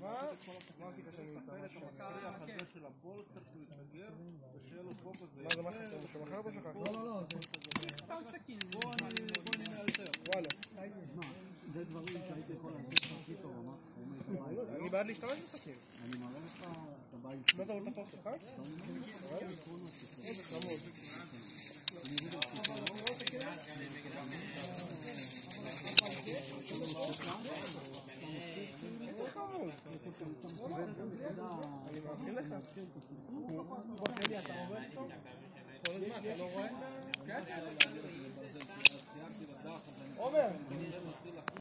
מה? אמרתי כשאני אצטרך את המקרי החזה של הבולסטר שהוא יסגר ושיהיה לו פופו זה מה זה מה חסר? משהו אחר או שכח? לא, לא, זה סתם סכין, בואו אני מאלתר וואלה זה דברים שהייתי יכול להגיד הכי טוב אני בעד להשתמש בסכין אני מראה לך את הבית לא זהו את הפוך שלך? איזה חמוד אני אגיד לך אני מאמין לך אתה עובד טוב? כל הזמן, אתה לא רואה? כן? עומר!